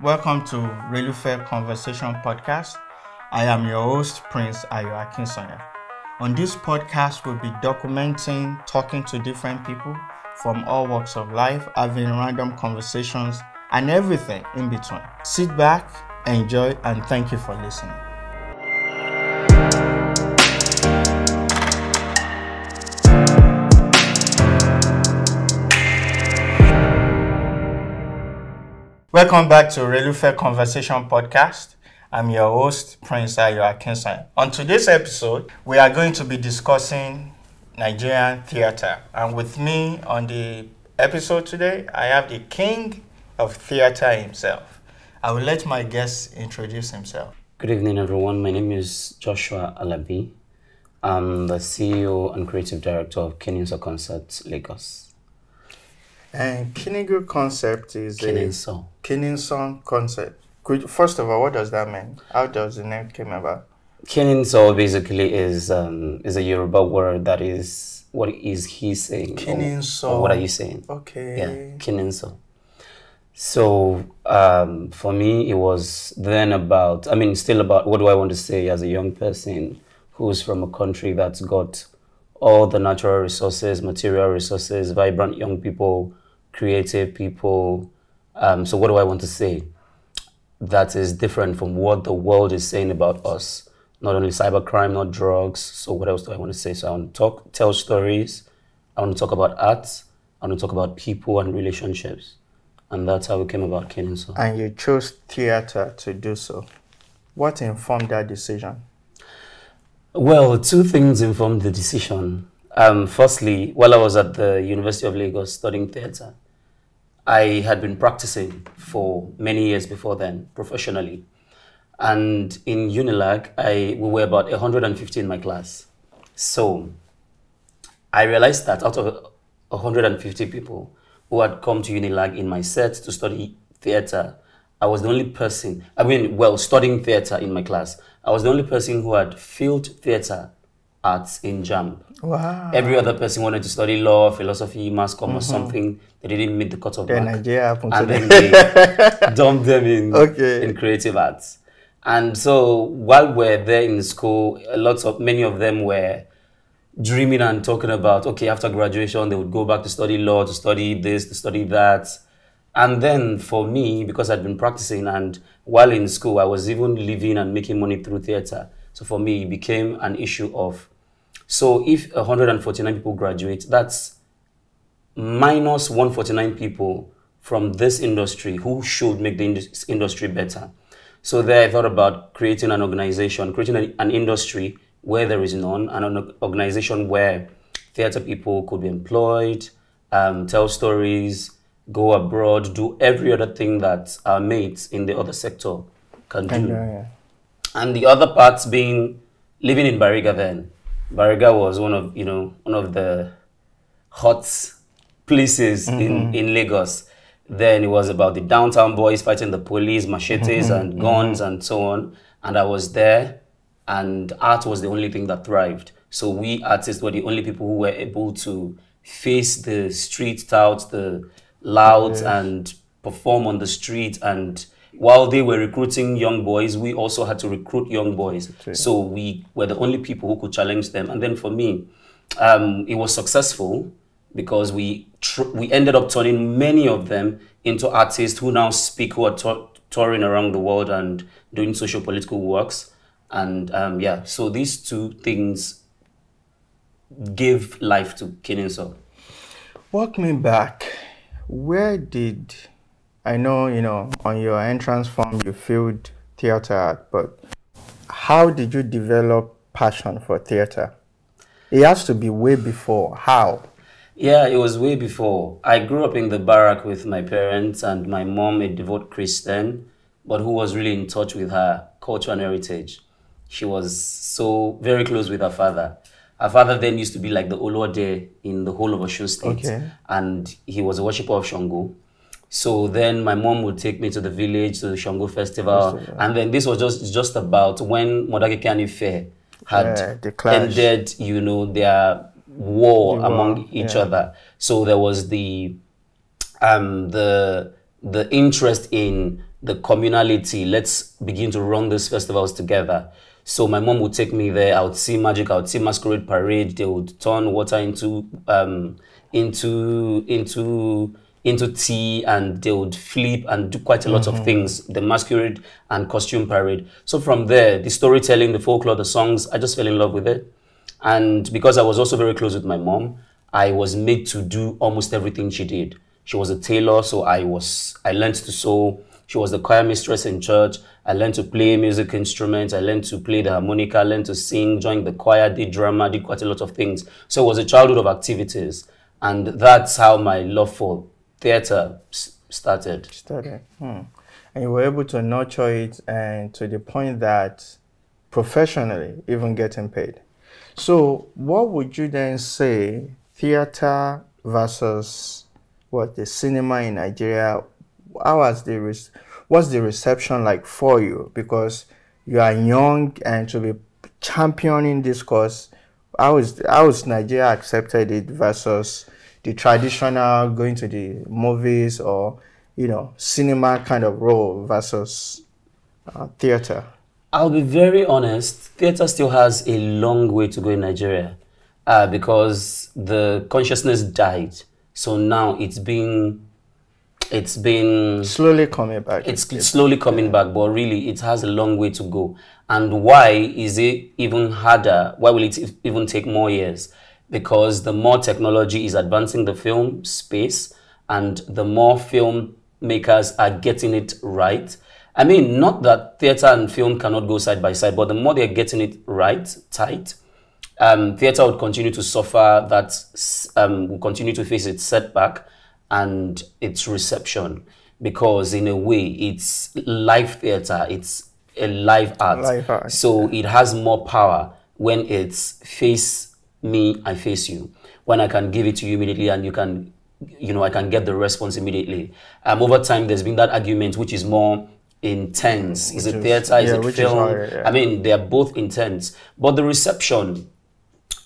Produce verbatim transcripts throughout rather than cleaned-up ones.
Welcome to ReluFe Conversation Podcast. I am your host, Prince Ayo Akinsanya. On this podcast, we'll be documenting, talking to different people from all walks of life, having random conversations and everything in between. Sit back, enjoy, and thank you for listening. Welcome back to ReluFe Conversation Podcast. I'm your host, Prince Ayo Akinsanya. On today's episode, we are going to be discussing Nigerian theatre. And with me on the episode today, I have the king of theatre himself. I will let my guest introduce himself. Good evening, everyone. My name is Joshua Alabi. I'm the C E O and creative director of Kiniso Concerts Lagos. And Kiniso concept is Kininsong. a Kininsong concept. Could, first of all, what does that mean? How does the name came about? Kininsong basically is um, is a Yoruba word that is, what is he saying? Kininsong. Or, or what are you saying? Okay. Yeah, Kininsong. So um, for me, it was then about, I mean, still about what do I want to say as a young person who's from a country that's got all the natural resources, material resources, vibrant young people, creative people. Um, so what do I want to say that is different from what the world is saying about us? Not only cybercrime, not drugs. So what else do I want to say? So I want to talk, tell stories. I want to talk about arts. I want to talk about people and relationships. And that's how we came about Kininsong. And you chose theatre to do so. What informed that decision? Well, two things informed the decision. Um, firstly, while I was at the University of Lagos studying theatre, I had been practicing for many years before then, professionally. And in Unilag, I, we were about one hundred fifty in my class. So I realized that out of one hundred fifty people who had come to Unilag in my set to study theatre, I was the only person, I mean, well, studying theatre in my class, I was the only person who had failed theatre arts in JAMB. Wow. Every other person wanted to study law, philosophy, mass comm, mm-hmm. or something. They didn't meet the cut-off mark. Then Nigeria happened to them. And then they dumped them in, okay. in creative arts. And so while we're there in school, lots of, many of them were dreaming and talking about, okay, after graduation, they would go back to study law, to study this, to study that. And then for me, because I'd been practicing and while in school, I was even living and making money through theatre. So for me, it became an issue of, so if one hundred forty-nine people graduate, that's minus one hundred forty-nine people from this industry who should make the ind- industry better. So there I thought about creating an organization, creating a, an industry where there is none, and an organization where theatre people could be employed, um, tell stories, go abroad, do every other thing that our mates in the other sector can do. And, uh, yeah. and the other parts being living in Bariga then. Bariga was one of, you know, one of the hot places mm-hmm. in, in Lagos. Then it was about the downtown boys fighting the police, machetes mm-hmm. and guns mm-hmm. and so on. And I was there and art was the only thing that thrived. So we artists were the only people who were able to face the street tout, the loud yes. and perform on the street. And while they were recruiting young boys, we also had to recruit young boys. Okay. So we were the only people who could challenge them. And then for me, um, it was successful because we tr we ended up turning many of them into artists who now speak, who are to touring around the world and doing social political works. And um, yeah, so these two things gave life to Kininsong. Walk me back. Where did, I know, you know, on your entrance form you failed theatre art, but how did you develop passion for theatre? It has to be way before. How? Yeah, it was way before. I grew up in the barrack with my parents and my mom, a devout Christian, but who was really in touch with her culture and heritage. She was so very close with her father. Her father then used to be like the Oluwode in the whole of Oshun State. Okay. And he was a worshipper of Shango. So then my mom would take me to the village, to the Shango festival. festival. And then this was just, just about when Modakekani Fair had yeah, ended, you know, their war the among war. each yeah. other. So there was the, um, the, the interest in the communality. Let's begin to run these festivals together. So my mom would take me there. I would see magic. I would see masquerade parade. They would turn water into um, into into into tea, and they would flip and do quite a lot mm-hmm. of things. The masquerade and costume parade. So from there, the storytelling, the folklore, the songs. I just fell in love with it, and because I was also very close with my mom, I was made to do almost everything she did. She was a tailor, so I was I learned to sew. She was the choir mistress in church. I learned to play music instruments. I learned to play the harmonica, I learned to sing, joined the choir, did drama, did quite a lot of things. So it was a childhood of activities. And that's how my love for theatre started. Started. Hmm. And you were able to nurture it, and to the point that professionally, even getting paid. So what would you then say, theatre versus what, the cinema in Nigeria? How was the re what's the reception like for you? Because you are young and to be championing this cause, how is, how is Nigeria accepted it versus the traditional going to the movies or, you know, cinema kind of role versus uh, theatre? I'll be very honest, theatre still has a long way to go in Nigeria uh, because the consciousness died. So now it's being... It's been... Slowly coming back. It's slowly coming back, but really it has a long way to go. And why is it even harder? Why will it even take more years? Because the more technology is advancing the film space, and the more film makers are getting it right. I mean, not that theatre and film cannot go side by side, but the more they're getting it right, tight, um, theatre would continue to suffer, that um, will continue to face its setback and its reception, because in a way it's live theater, it's a live art, live art. So it has more power when it's face me, I face you, when I can give it to you immediately and you can, you know, I can get the response immediately. Um, over time there's been that argument which is more intense, is it theater, is it film? I mean, they're both intense, but the reception,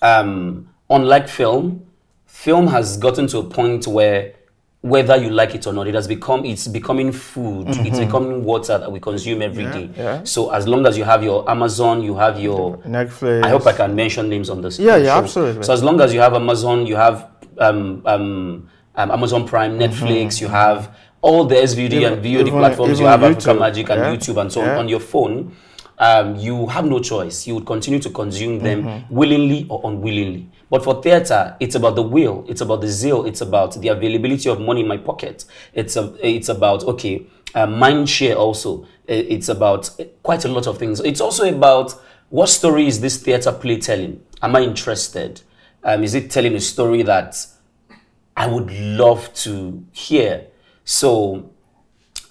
um, unlike film, film has gotten to a point where whether you like it or not, it has become, it's becoming food, mm-hmm. it's becoming water that we consume every yeah, day. Yeah. So as long as you have your Amazon, you have your... Netflix. I hope I can mention names on this. Yeah, yeah, absolutely. So as long as you have Amazon, you have um, um, um, Amazon Prime, Netflix, mm-hmm. you have all the S V O D even, and V O D platforms, you have YouTube, Africa Magic and yeah. YouTube and so on, yeah. on your phone, um, you have no choice. You would continue to consume them mm-hmm. willingly or unwillingly. But for theatre, it's about the will, it's about the zeal, it's about the availability of money in my pocket. It's a, it's about, okay, uh, mind share also. It's about quite a lot of things. It's also about what story is this theatre play telling? Am I interested? Um, is it telling a story that I would love to hear? So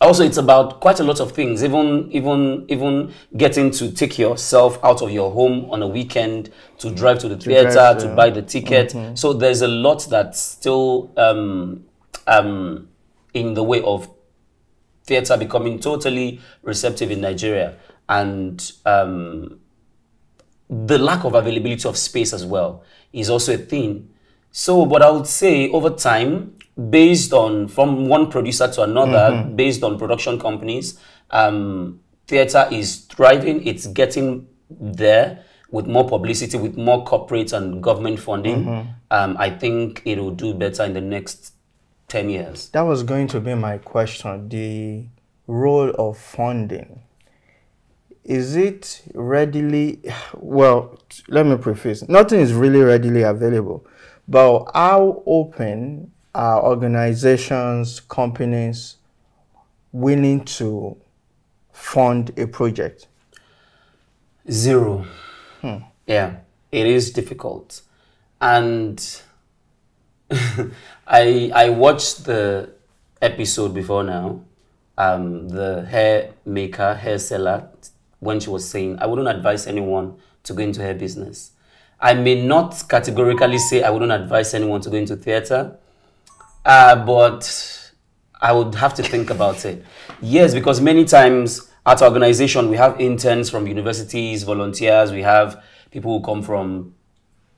also it's about quite a lot of things, even even even getting to take yourself out of your home on a weekend to drive to the theater, to buy the ticket. Mm-hmm. So there's a lot that's still um, um, in the way of theater becoming totally receptive in Nigeria. And um, the lack of availability of space as well is also a thing. So, but I would say over time, based on from one producer to another, mm-hmm. based on production companies, um, theatre is thriving. It's getting there with more publicity, with more corporate and government funding. Mm-hmm. um, I think it will do better in the next ten years. That was going to be my question, the role of funding. Is it readily, well, let me preface, nothing is really readily available, but how open are organizations, companies willing to fund a project? Zero. Hmm. Yeah, it is difficult. And I, I watched the episode before now, um, the hair maker, hair seller, when she was saying, I wouldn't advise anyone to go into hair business. I may not categorically say I wouldn't advise anyone to go into theater, Uh, but I would have to think about it. Yes, because many times at our organization, we have interns from universities, volunteers, we have people who come from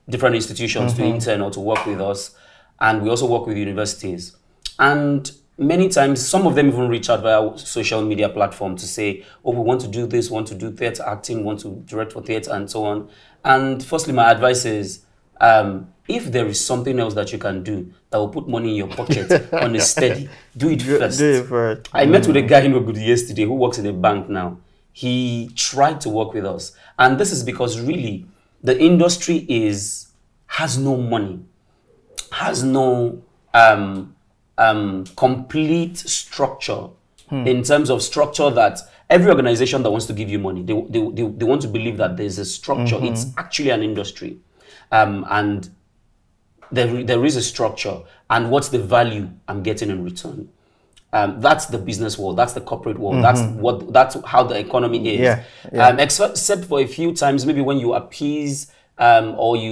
different institutions mm-hmm. to intern or to work with us. And we also work with universities. And many times, some of them even reach out via social media platform to say, oh, we want to do this, want to do theatre acting, want to direct for theatre, and so on. And firstly, my advice is, um, if there is something else that you can do that will put money in your pocket on a steady, do it first. Do it first. I mm. met with a guy in Obudu yesterday who works in a bank now. He tried to work with us. And this is because really, the industry is, has no money, has no um, um, complete structure hmm. in terms of structure that every organization that wants to give you money, they, they, they, they want to believe that there's a structure. Mm-hmm. It's actually an industry. Um, and there, there is a structure. And what's the value I'm getting in return? Um, that's the business world. That's the corporate world. Mm-hmm. That's what. That's how the economy is. Yeah, yeah. Um, except for a few times, maybe when you appease um, or you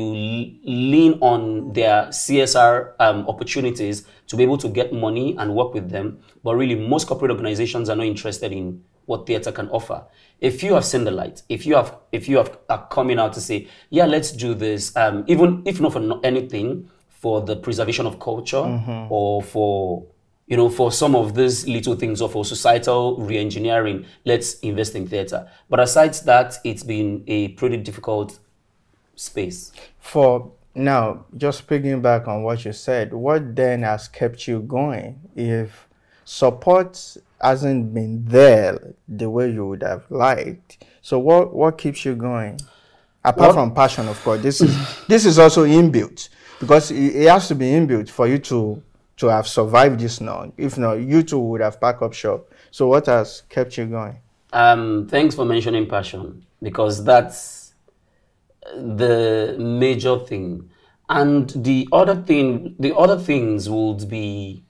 lean on their C S R um, opportunities to be able to get money and work with them. But really, most corporate organizations are not interested in what theatre can offer. If you have seen the light, if you have, if you have are coming out to say, yeah, let's do this, um, even if not for anything, for the preservation of culture mm-hmm. or for you know, for some of these little things or for societal re-engineering, let's invest in theatre. But aside that, it's been a pretty difficult space. For now, just picking back on what you said, what then has kept you going? If support hasn't been there the way you would have liked, so what, what keeps you going? Apart what? from passion, of course. This is, this is also inbuilt, because it has to be inbuilt for you to to have survived this now. If not, you two would have packed up shop. So what has kept you going? Um, thanks for mentioning passion, because that's the major thing. And the other thing, the other things would be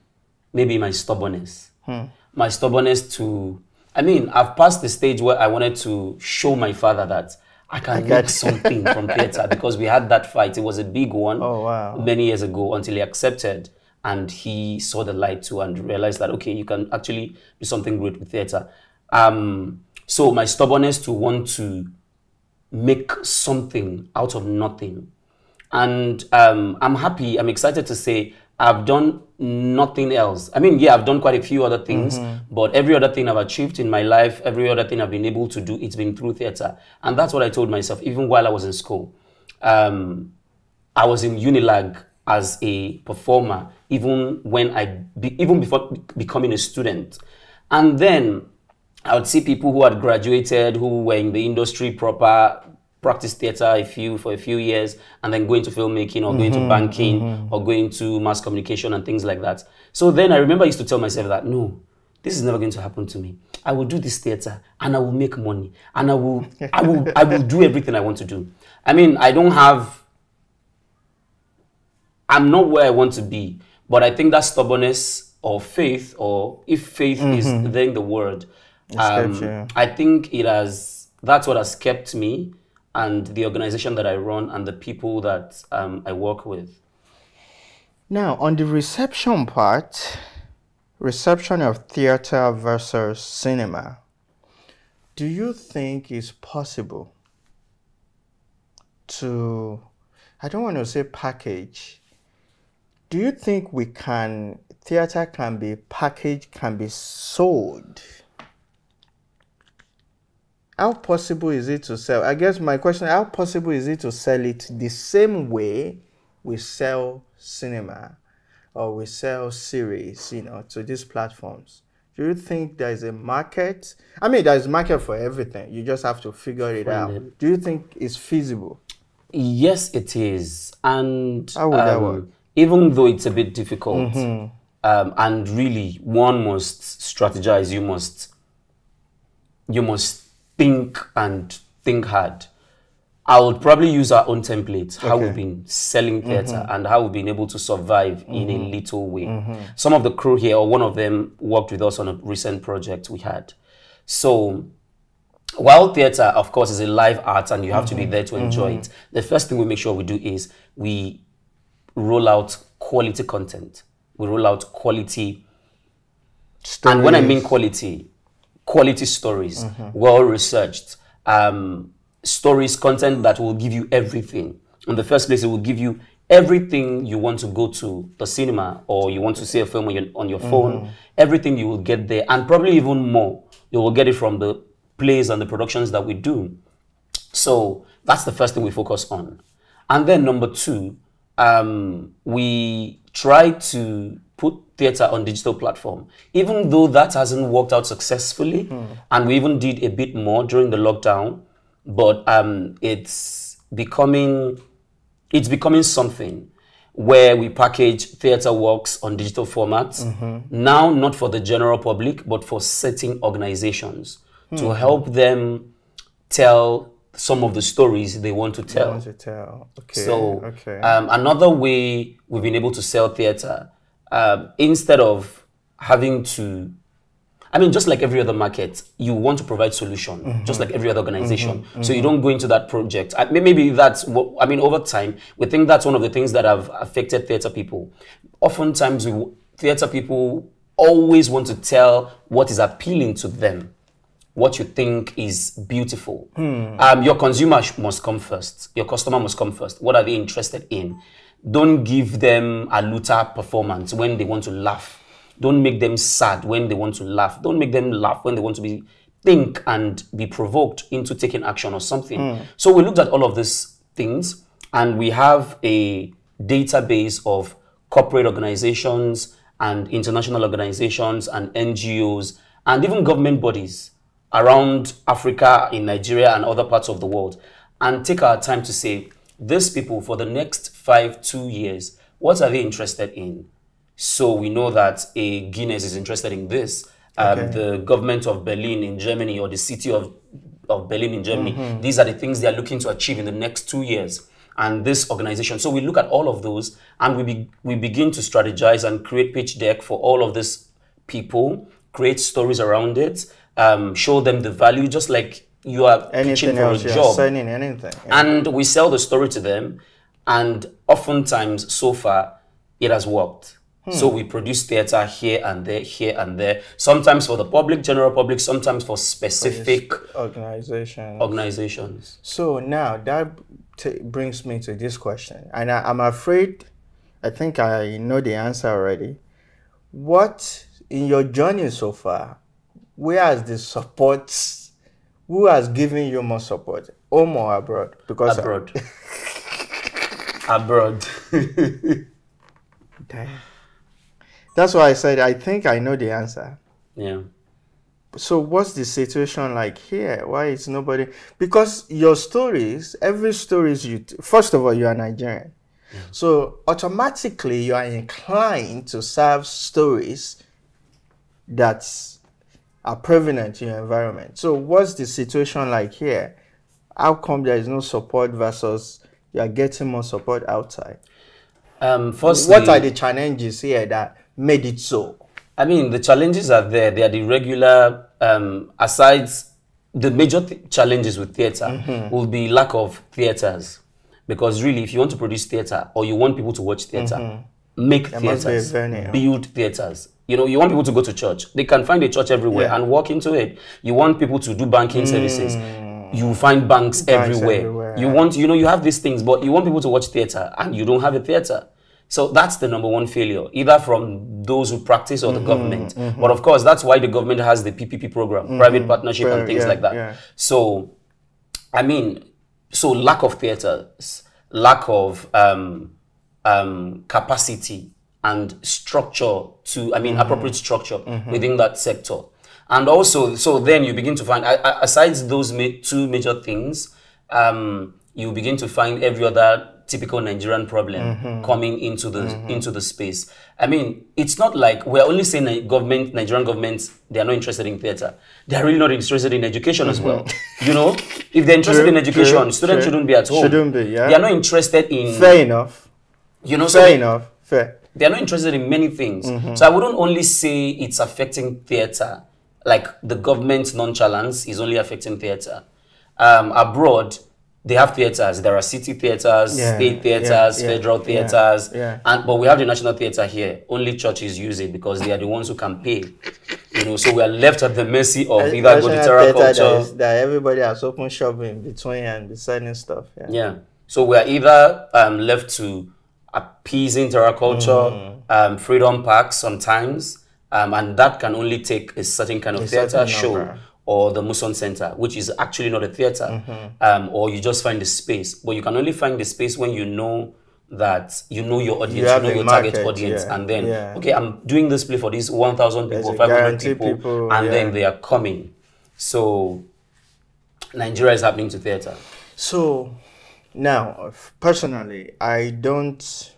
maybe my stubbornness. Hmm. My stubbornness to, I mean, I've passed the stage where I wanted to show my father that I can make something from theatre, because we had that fight. It was a big one oh, wow. many years ago, until he accepted. And he saw the light too and realized that, okay, you can actually do something great with theatre. Um, so my stubbornness to want to make something out of nothing. And um, I'm happy, I'm excited to say I've done nothing else. I mean, yeah, I've done quite a few other things, mm-hmm. but every other thing I've achieved in my life, every other thing I've been able to do, it's been through theatre. And that's what I told myself, even while I was in school. Um, I was in Unilag as a performer, even when I, be, even before becoming a student. And then I would see people who had graduated, who were in the industry proper, practice theatre a few, for a few years, and then going to filmmaking or mm-hmm, going to banking mm-hmm. or going to mass communication and things like that. So then I remember I used to tell myself that, no, this is never going to happen to me. I will do this theatre and I will make money and I will, I will, I will do everything I want to do. I mean, I don't have, I'm not where I want to be, but I think that stubbornness or faith, or if faith mm-hmm. is then the word, um, good, yeah. I think it has, that's what has kept me and the organization that I run and the people that um, I work with. Now, on the reception part, reception of theater versus cinema, do you think it's possible to, I don't want to say package, do you think we can, theatre can be packaged, can be sold? How possible is it to sell? I guess my question, how possible is it to sell it the same way we sell cinema or we sell series, you know, to these platforms? Do you think there is a market? I mean, there is a market for everything. You just have to figure it out. It. Do you think it's feasible? Yes, it is. And how would um, that work? Even though it's a bit difficult, mm-hmm. um, and really one must strategize, you must, you must think and think hard. I would probably use our own template, how okay. we've been selling theatre mm-hmm. and how we've been able to survive mm-hmm. in a little way. Mm-hmm. Some of the crew here, or one of them, worked with us on a recent project we had. So while theatre, of course, is a live art and you have mm-hmm. to be there to enjoy mm-hmm. it, the first thing we make sure we do is we roll out quality content. We roll out quality stories. And when I mean quality, quality stories, mm-hmm. well-researched, um, stories, content that will give you everything. In the first place, it will give you everything you want to go to the cinema or you want to see a film on your, on your phone, mm-hmm. everything you will get there, and probably even more. You will get it from the plays and the productions that we do. So that's the first thing we focus on. And then number two, um, we try to put theatre on digital platform. Even though that hasn't worked out successfully, mm. and we even did a bit more during the lockdown, but um, it's becoming, it's becoming something where we package theatre works on digital formats, mm-hmm. now not for the general public, but for certain organizations mm-hmm. to help them tell some of the stories they want to tell. Want to tell. Okay. So okay. Um, another way we've been able to sell theatre, um, instead of having to, I mean, just like every other market, you want to provide solution, mm-hmm. just like every other organization. Mm-hmm. Mm-hmm. So you don't go into that project. I, maybe that's what, I mean, over time, we think that's one of the things that have affected theater people. Oftentimes, we, theater people always want to tell what is appealing to them, what you think is beautiful. Mm. Um, your consumer must come first. Your customer must come first. What are they interested in? Don't give them a luta performance when they want to laugh. Don't make them sad when they want to laugh. Don't make them laugh when they want to be think and be provoked into taking action or something. Mm. So we looked at all of these things, and we have a database of corporate organizations and international organizations and N G Os and even government bodies around Africa, in Nigeria and other parts of the world, and take our time to say, these people for the next five, two years, what are they interested in? So we know that a Guinness is interested in this, um, okay. the government of Berlin in Germany or the city of, of Berlin in Germany, mm-hmm. these are the things they are looking to achieve in the next two years and this organization. So we look at all of those, and we, be, we begin to strategize and create pitch deck for all of these people, create stories around it, um, show them the value, just like you are pitching for a job. Signing anything. Yeah. And we sell the story to them, and oftentimes so far it has worked. Hmm. So we produce theatre here and there, here and there, sometimes for the public, general public, sometimes for specific organizations. organizations. So now that t brings me to this question, and I, I'm afraid, I think I know the answer already. What, in your journey so far, where has the support, who has given you more support, home or abroad? Because abroad. I, abroad. Damn. That's why I said, I think I know the answer. Yeah. So what's the situation like here? Why is nobody? Because your stories, every stories you, t first of all, you are Nigerian. Yeah. So automatically you are inclined to serve stories that are prevalent in your environment. So what's the situation like here? How come there is no support versus you are getting more support outside? Um, firstly, what are the challenges here that made it so? I mean, the challenges are there. They are the regular, um, aside the major th challenges with theatre mm-hmm. will be lack of theatres. Because really, if you want to produce theatre or you want people to watch theatre, mm-hmm. make theatres, build theatres. You know, you want people to go to church. They can find a church everywhere yeah. and walk into it. You want people to do banking mm. services. You find banks, banks everywhere. everywhere. You want, you know, you have these things, but you want people to watch theatre and you don't have a theatre. So that's the number one failure, either from those who practice or the mm-hmm, government. Mm-hmm. But of course, that's why the government has the P P P program, mm-hmm. private partnership well, and things yeah, like that. Yeah. So, I mean, so lack of theatres, lack of um, um, capacity and structure to, I mean, mm-hmm. appropriate structure mm-hmm. within that sector. And also, so then you begin to find, aside those two major things, um, you begin to find every other typical Nigerian problem mm-hmm. coming into the mm-hmm. into the space. I mean, it's not like we're only saying government, Nigerian governments, they are not interested in theatre. They are really not interested in education mm-hmm. as well. You know, if they're interested true, in education, true, students true. shouldn't be at home. Shouldn't be, yeah. They are not interested in... Fair enough. You know, Fair so enough, fair. They are not interested in many things. Mm-hmm. So I wouldn't only say it's affecting theatre, like the government's nonchalance is only affecting theatre. Um, abroad, they have theatres. There are city theatres, yeah, state theatres, yeah, yeah, federal theatres. Yeah, yeah. And but we have the National Theatre here. Only churches use it because they are the ones who can pay. You know, so we are left at the mercy of the either go to Terra Kulture. That, is, that everybody has open shop in between and designing stuff. Yeah. yeah. So we are either um, left to appeasing Terra Culture, mm. um, Freedom Park sometimes, um, and that can only take a certain kind of theatre show or the Muson Center, which is actually not a theatre, mm-hmm. um, or you just find the space. But you can only find the space when you know that you know your audience, you, you know your market, target audience, yeah. and then, yeah. okay, I'm doing this play for these one thousand people, five hundred people, people, and yeah. then they are coming. So Nigeria is happening to theatre. So now, personally, I don't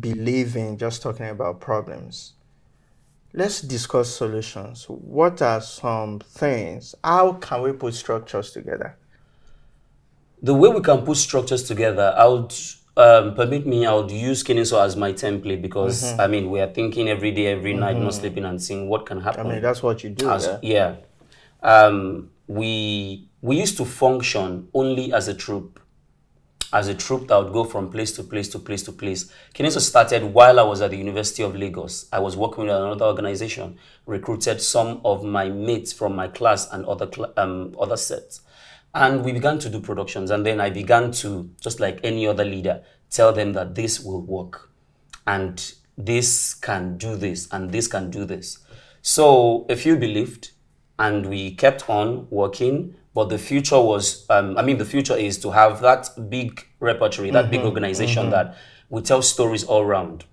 believe in just talking about problems. Let's discuss solutions. What are some things? How can we put structures together? The way we can put structures together, I would, um, permit me, I would use Kiniso as my template because, mm-hmm. I mean, we are thinking every day, every mm-hmm. night, not sleeping and seeing what can happen. I mean, that's what you do. As, yeah. Um, we, we used to function only as a troupe. As a troupe that would go from place to place to place to place. Kiniso started while I was at the University of Lagos. I was working with another organization, recruited some of my mates from my class and other, cl um, other sets. And we began to do productions. And then I began to, just like any other leader, tell them that this will work. And this can do this, and this can do this. So a few believed, and we kept on working. But the future was, um, I mean, the future is to have that big repertory, that mm-hmm, big organization mm-hmm. that we tell stories all around.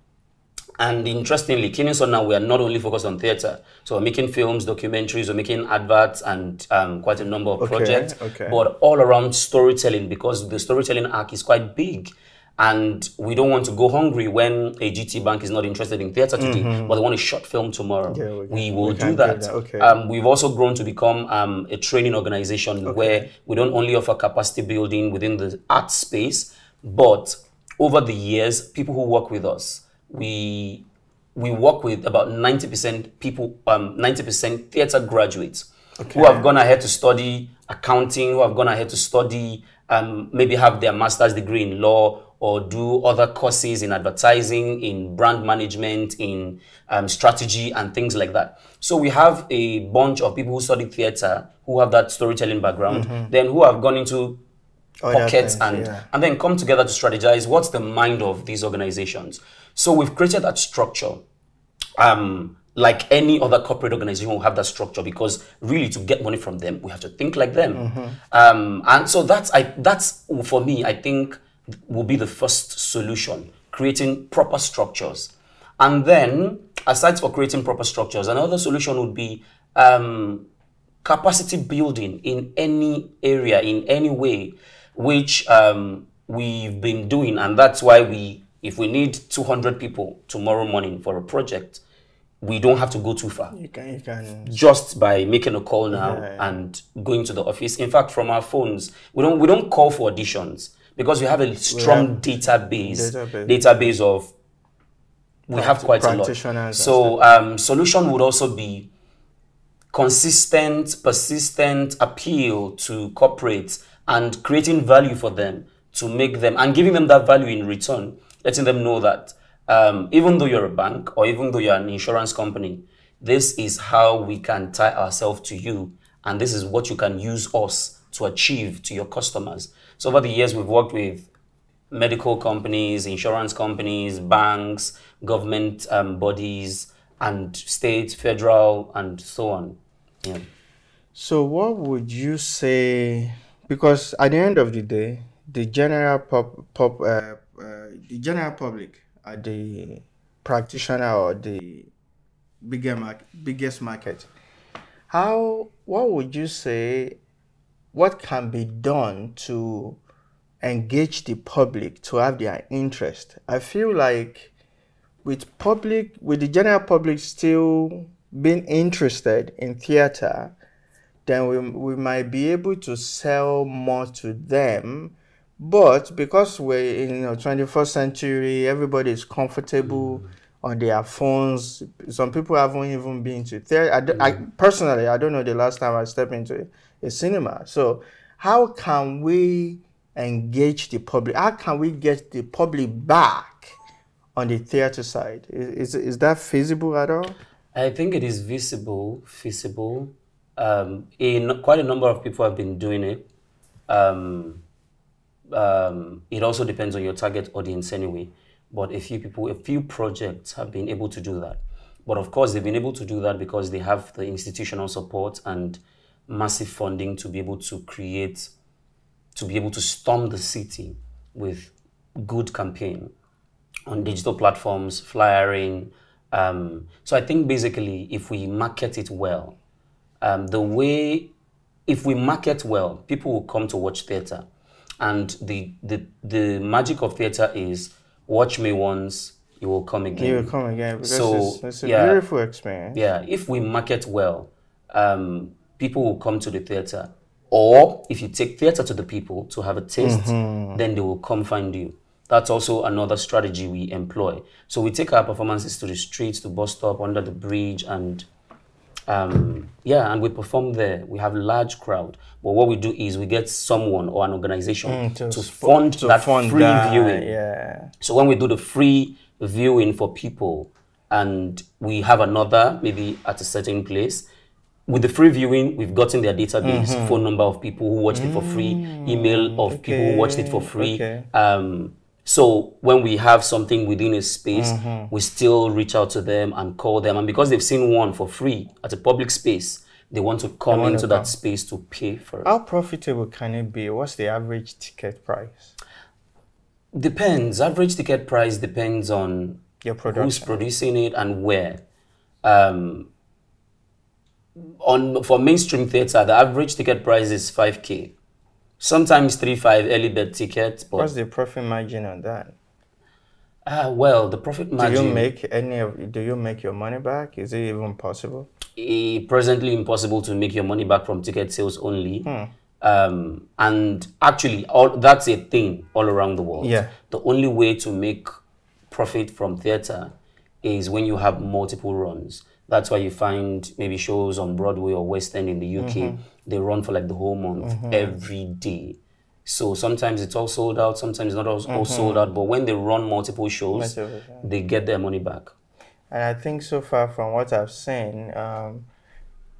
And interestingly, Kininsong now, we are not only focused on theater. So we're making films, documentaries, we're making adverts and um, quite a number of okay, projects, okay. but all around storytelling, because the storytelling arc is quite big. And we don't want to go hungry when a G T bank is not interested in theatre today, mm-hmm. but they want a short film tomorrow. Yeah, we, can, we will we do that. that. Okay. Um, we've also grown to become um, a training organization okay. where we don't only offer capacity building within the art space, but over the years, people who work with us, we, we work with about ninety percent people, um, ninety percent theatre graduates okay. who have gone ahead to study accounting, who have gone ahead to study, um, maybe have their master's degree in law, or do other courses in advertising, in brand management, in um, strategy, and things like that. So we have a bunch of people who study theater, who have that storytelling background, mm-hmm. then who have gone into oh, pockets yeah, and, yeah. and then come together to strategize what's the mind of these organizations. So we've created that structure. Um, like any other corporate organization will have that structure because really to get money from them, we have to think like them. Mm-hmm. um, and so that's, I, that's, for me, I think, will be the first solution, creating proper structures. And then, aside for creating proper structures, another solution would be um, capacity building in any area, in any way, which um, we've been doing. And that's why we, if we need two hundred people tomorrow morning for a project, we don't have to go too far. You can, you can. Just by making a call now yeah. and going to the office. In fact, from our phones, we don't, we don't call for auditions. Because we have a strong have database, database, database of, we have quite a lot. So um, solution would also be consistent, persistent appeal to corporates and creating value for them to make them, and giving them that value in return, letting them know that um, even though you're a bank or even though you're an insurance company, this is how we can tie ourselves to you. And this is what you can use us to achieve to your customers. So over the years, we've worked with medical companies, insurance companies, banks, government um, bodies, and state, federal, and so on. Yeah. So what would you say, because at the end of the day, the general, pop, pop, uh, uh, the general public are the practitioner or the bigger mar- biggest market. How, what would you say, what can be done to engage the public to have their interest? I feel like with public, with the general public still being interested in theater, then we, we might be able to sell more to them. But because we're in the twenty-first century, everybody is comfortable mm. on their phones. Some people haven't even been to theater. I, I, personally, I don't know the last time I stepped into it. A cinema. So how can we engage the public? How can we get the public back on the theater side? Is, is that feasible at all? I think it is visible, feasible. Um, in quite a number of people have been doing it. Um, um, it also depends on your target audience anyway. but a few people, a few projects have been able to do that. But of course, they've been able to do that because they have the institutional support and massive funding to be able to create, to be able to storm the city with good campaign on digital platforms, flyering. Um, so I think basically if we market it well, um, the way, if we market well, people will come to watch theatre. And the, the, the magic of theatre is watch me once, you will come again. You will come again. Because so, it's, it's a yeah, beautiful experience. Yeah, if we market well, um, people will come to the theatre. Or if you take theatre to the people to have a taste, mm-hmm. then they will come find you. That's also another strategy we employ. So we take our performances to the streets, to bus stop, under the bridge, and um, yeah, and we perform there. We have a large crowd. But what we do is we get someone or an organization mm, to, to fund to that fund free that, viewing. Yeah. So when we do the free viewing for people and we have another, maybe at a certain place, with the free viewing, we've gotten their database, mm-hmm. phone number of people who watched mm-hmm. it for free, email of okay. people who watched it for free. Okay. Um, so when we have something within a space, mm-hmm. we still reach out to them and call them. And because they've seen one for free at a public space, they want to come want into to that come. space to pay for it. How profitable can it be? What's the average ticket price? Depends. Average ticket price depends on Your production. who's producing it and where. Um, On for mainstream theatre, the average ticket price is five K. Sometimes three, five early bird tickets. But what's the profit margin on that? Ah, well, the profit margin. Do you make any of? Do you make your money back? Is it even possible? It's presently impossible to make your money back from ticket sales only. Hmm. Um, and actually, all that's a thing all around the world. Yeah. The only way to make profit from theatre is when you have multiple runs. That's why you find maybe shows on Broadway or West End in the U K. Mm-hmm. They run for like the whole month, mm-hmm. every day. So sometimes it's all sold out, sometimes not all, mm-hmm. all sold out. But when they run multiple shows, multiple, yeah. they get their money back. And I think so far from what I've seen, um,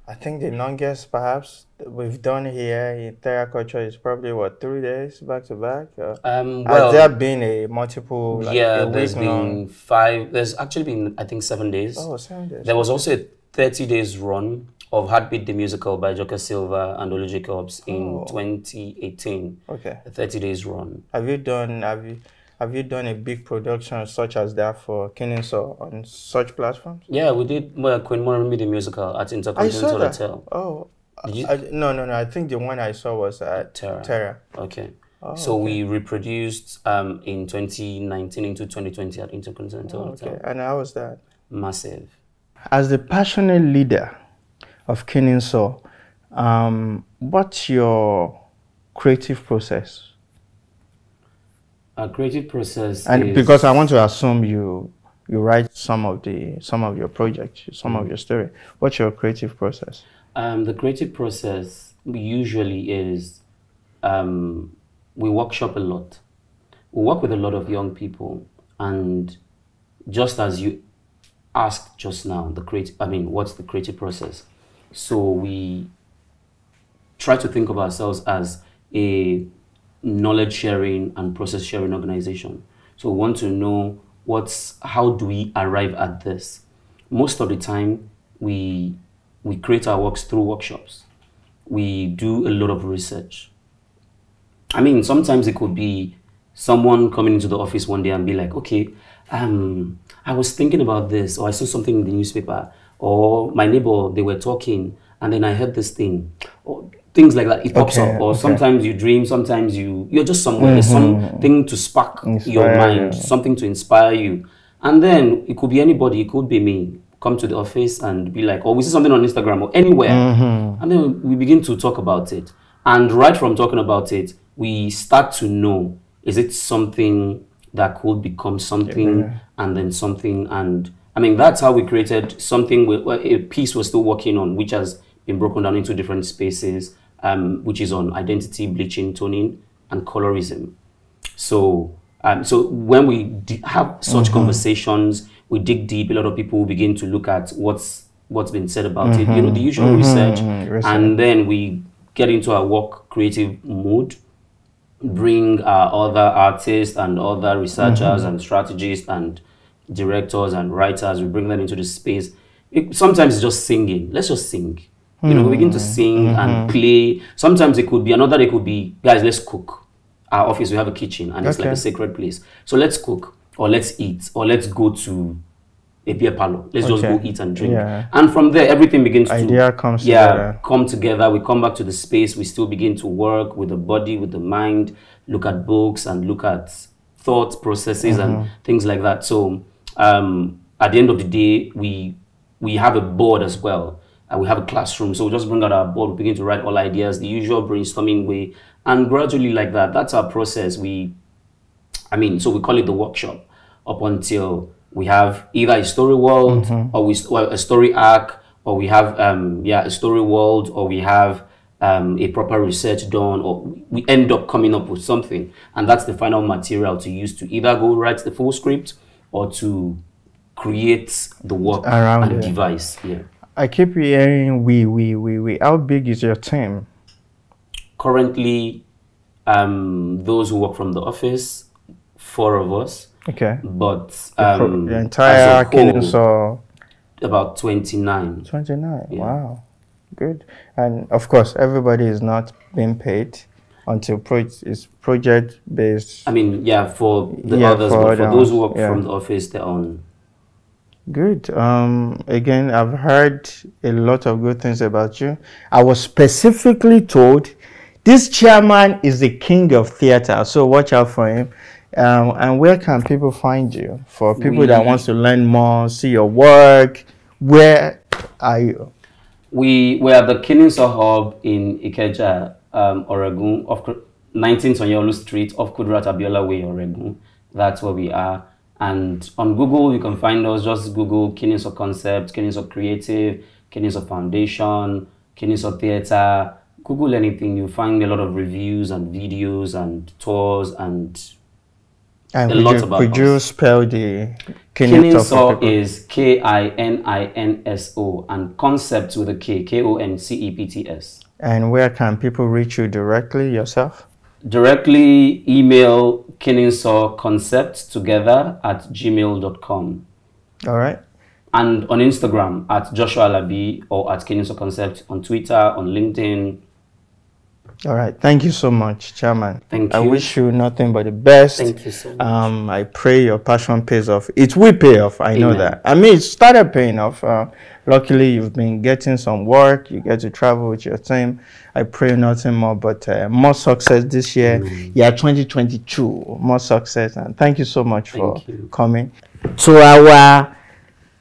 I think the longest perhaps we've done here in Terra Culture is probably, what, three days back to back? Uh, um, well, has there been a multiple? Like, yeah, a there's been long? five. There's actually been, I think, seven days. Oh, seven days. There was also a thirty days run of Heartbeat the Musical by Jocas Silva and Olu Jacobs in oh. twenty eighteen. Okay. A thirty days run. Have you done, have you, have you done a big production such as that for Kininsong on such platforms? Yeah, we did well, Queen Moremi the Musical at Intercontinental Hotel. Oh. Did you? I, no, no, no. I think the one I saw was at Terra. Terra. Okay. Oh, so okay. we reproduced um, in twenty nineteen into twenty twenty at Intercontinental oh, Hotel. Okay. And how was that? Massive. As the passionate leader of Kininsong, um, what's your creative process? A creative process. And is... because I want to assume you you write some of the some of your projects, some mm-hmm. of your story. What's your creative process? Um, the creative process usually is um, we workshop a lot. We work with a lot of young people, and just as you asked just now, the creative. I mean, what's the creative process? So we try to think of ourselves as a knowledge sharing and process sharing organization. So we want to know what's how do we arrive at this? Most of the time, we. We create our works through workshops. We do a lot of research. I mean, sometimes it could be someone coming into the office one day and be like, okay, um, I was thinking about this, or I saw something in the newspaper, or my neighbor, they were talking, and then I heard this thing, or things like that. It pops okay, up, or okay. sometimes you dream, sometimes you, you're just somewhere. Mm-hmm. There's something to spark inspire your mind, you. Something to inspire you. And then it could be anybody, it could be me. Come to the office and be like, oh, we see something on Instagram or anywhere. Mm-hmm. And then we begin to talk about it. And right from talking about it, we start to know, is it something that could become something yeah. and then something? And I mean, that's how we created something, with, well, a piece we're still working on, which has been broken down into different spaces, um, which is on identity, bleaching, toning, and colorism. So, um, so when we d have such mm-hmm. conversations, we dig deep. A lot of people begin to look at what's what's been said about mm-hmm. it. You know, the usual mm-hmm. research, mm-hmm. and then we get into our work creative mode. bring uh, other artists and other researchers mm-hmm. and strategists and directors and writers. We bring them into the space. It, sometimes it's just singing. Let's just sing. You know, we begin to sing mm-hmm. and play. Sometimes it could be another. It could be, guys, let's cook. Our office, we have a kitchen, and it's okay. like a sacred place. So let's cook, or let's eat, or let's go to a beer parlor. Let's okay. just go eat and drink. Yeah. And from there, everything begins Idea to Idea comes yeah, together. come together. We come back to the space. We still begin to work with the body, with the mind, look at books and look at thought processes mm-hmm. and things like that. So um, at the end of the day, we we have a board as well. And we have a classroom, so we just bring out our board, we begin to write all ideas, the usual brainstorming way, and gradually like that. That's our process. We, I mean, so we call it the workshop up until we have either a story world mm-hmm. or we or a story arc, or we have um, yeah a story world, or we have um, a proper research done, or we end up coming up with something, and that's the final material to use to either go write the full script or to create the work around and it. device. Yeah. I keep hearing we, we, we, we. How big is your team? Currently, um, those who work from the office, four of us. Okay. But um, the, the entire Kininsong, about twenty-nine. twenty-nine, yeah. Wow. Good. And of course, everybody is not being paid until pro it's project-based. I mean, yeah, for the yeah, others, for but for those who work yeah. from the office, they're on. Good. Um, again, I've heard a lot of good things about you. I was specifically told this chairman is the king of theater, so watch out for him. Um, and where can people find you? For people we, that wants to learn more, see your work, where are you? We, we are the Kiniso Hub in Ikeja, um, Oregon, off nineteen Sanyolu Street, off Kudrat Abiola Way, Oregon. That's where we are. And on Google, you can find us. Just Google Kiniso Concept, Kiniso Creative, Kiniso Foundation, Kiniso Theatre. Google anything. You'll find a lot of reviews and videos and tours and, and a lot you, about could us. You spell the Kiniso? Kiniso is K I N I N S O and Concept with a K, K O N C E P T S. And where can people reach you directly yourself? Directly email Kininsor Concept together at gmail dot com. All right. And on Instagram at Joshua Alabi or at Kininsor Concept, on Twitter, on LinkedIn. All right. Thank you so much, Chairman. Thank you. I wish you nothing but the best. Thank you so much. Um, I pray your passion pays off. It will pay off. I Amen. know that. I mean, it started paying off. Uh, luckily, you've been getting some work. You get to travel with your team. I pray nothing more but uh, more success this year. Mm. Yeah, twenty twenty-two. More success. And thank you so much for coming. To our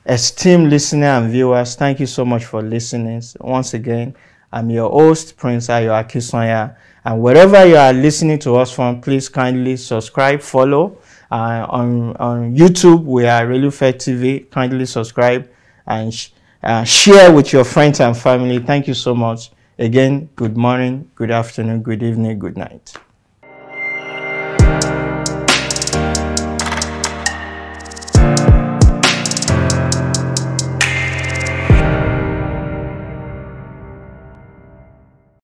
esteemed listener and viewers, thank you so much for listening. Once again, I'm your host, Prince Ayo Akinsanya. And wherever you are listening to us from, please kindly subscribe, follow. Uh, on, on YouTube, we are ReluFe T V. Kindly subscribe and sh uh, share with your friends and family. Thank you so much. Again, good morning, good afternoon, good evening, good night.